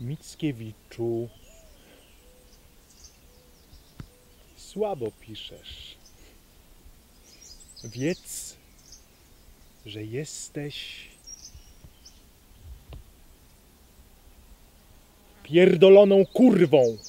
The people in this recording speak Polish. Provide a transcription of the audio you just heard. Mickiewiczu, słabo piszesz. Wiedz, że jesteś pierdoloną kurwą.